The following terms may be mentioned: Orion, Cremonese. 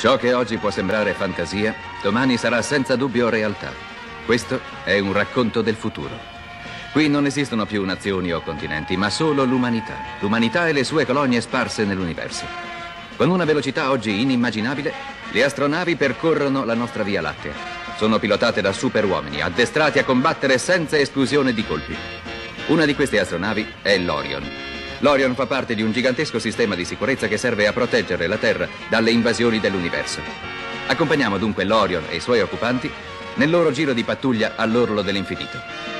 Ciò che oggi può sembrare fantasia, domani sarà senza dubbio realtà. Questo è un racconto del futuro. Qui non esistono più nazioni o continenti, ma solo l'umanità. L'umanità e le sue colonie sparse nell'universo. Con una velocità oggi inimmaginabile, le astronavi percorrono la nostra Via Lattea. Sono pilotate da superuomini, addestrati a combattere senza esclusione di colpi. Una di queste astronavi è l'Orion. L'Orion fa parte di un gigantesco sistema di sicurezza che serve a proteggere la Terra dalle invasioni dell'universo. Accompagniamo dunque l'Orion e i suoi occupanti nel loro giro di pattuglia all'orlo dell'infinito.